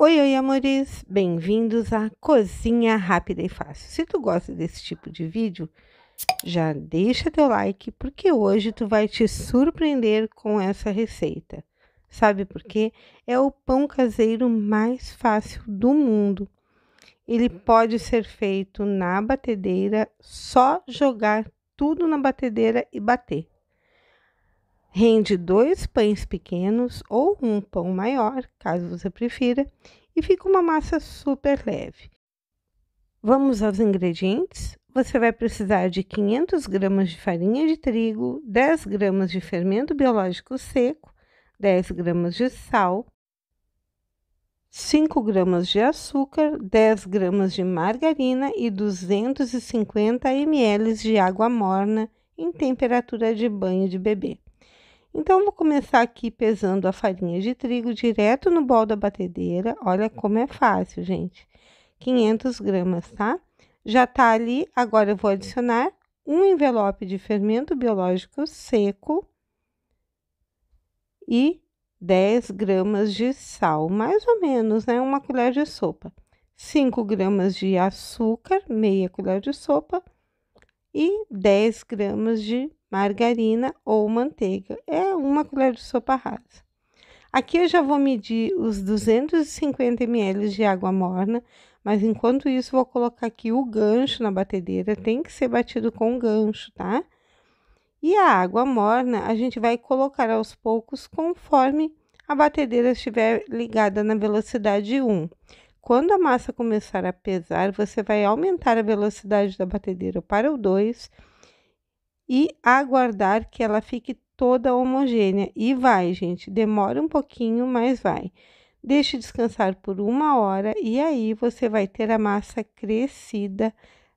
Oi, amores! Bem-vindos à Cozinha Rápida e Fácil. Se tu gosta desse tipo de vídeo, já deixa teu like, porque hoje tu vai te surpreender com essa receita. Sabe por quê? É o pão caseiro mais fácil do mundo. Ele pode ser feito na batedeira, só jogar tudo na batedeira e bater. Rende 2 pães pequenos ou um pão maior, caso você prefira, e fica uma massa super leve. Vamos aos ingredientes? Você vai precisar de 500 gramas de farinha de trigo, 10 gramas de fermento biológico seco, 10 gramas de sal, 5 gramas de açúcar, 10 gramas de margarina e 250 ml de água morna em temperatura de banho de bebê. Então, vou começar aqui pesando a farinha de trigo direto no bol da batedeira. Olha como é fácil, gente. 500 gramas, tá? Já tá ali. Agora, eu vou adicionar um envelope de fermento biológico seco e 10 gramas de sal, mais ou menos, né? Uma colher de sopa. 5 gramas de açúcar, meia colher de sopa, e 10 gramas de margarina ou manteiga, é uma colher de sopa rasa. Aqui eu já vou medir os 250 ml de água morna, mas enquanto isso vou colocar aqui o gancho na batedeira, tem que ser batido com gancho, tá? E a água morna a gente vai colocar aos poucos conforme a batedeira estiver ligada na velocidade 1. Quando a massa começar a pesar, você vai aumentar a velocidade da batedeira para o 2 e aguardar que ela fique toda homogênea. E vai, gente, demora um pouquinho, mas vai. Deixe descansar por 1 hora e aí você vai ter a massa crescida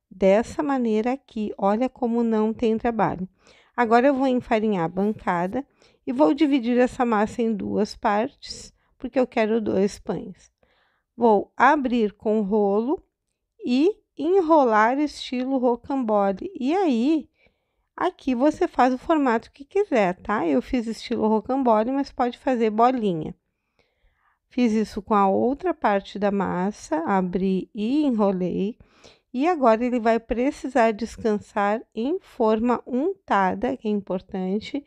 dessa maneira aqui. Olha como não tem trabalho. Agora eu vou enfarinhar a bancada e vou dividir essa massa em 2 partes, porque eu quero 2 pães. Vou abrir com rolo e enrolar estilo rocambole. E aí, aqui você faz o formato que quiser, tá? Eu fiz estilo rocambole, mas pode fazer bolinha. Fiz isso com a outra parte da massa, abri e enrolei. E agora ele vai precisar descansar em forma untada, que é importante,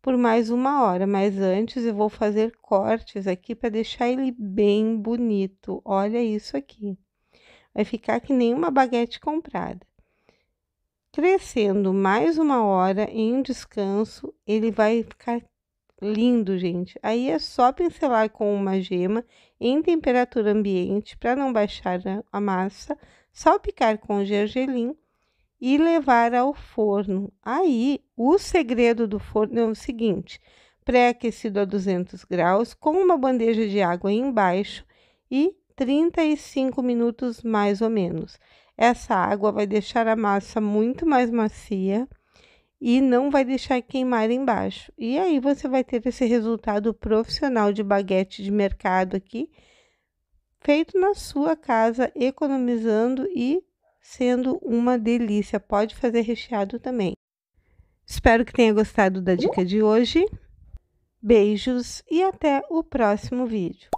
por mais 1 hora. Mas antes eu vou fazer cortes aqui para deixar ele bem bonito. Olha isso aqui. Vai ficar que nem uma baguete comprada. Crescendo mais 1 hora em descanso, ele vai ficar lindo, gente. Aí é só pincelar com uma gema em temperatura ambiente para não baixar a massa, salpicar com gergelim e levar ao forno. Aí, o segredo do forno é o seguinte: pré-aquecido a 200 graus, com uma bandeja de água embaixo e 35 minutos mais ou menos. Essa água vai deixar a massa muito mais macia e não vai deixar queimar embaixo. E aí você vai ter esse resultado profissional de baguete de mercado aqui, feito na sua casa, economizando e sendo uma delícia. Pode fazer recheado também. Espero que tenha gostado da dica de hoje. Beijos e até o próximo vídeo.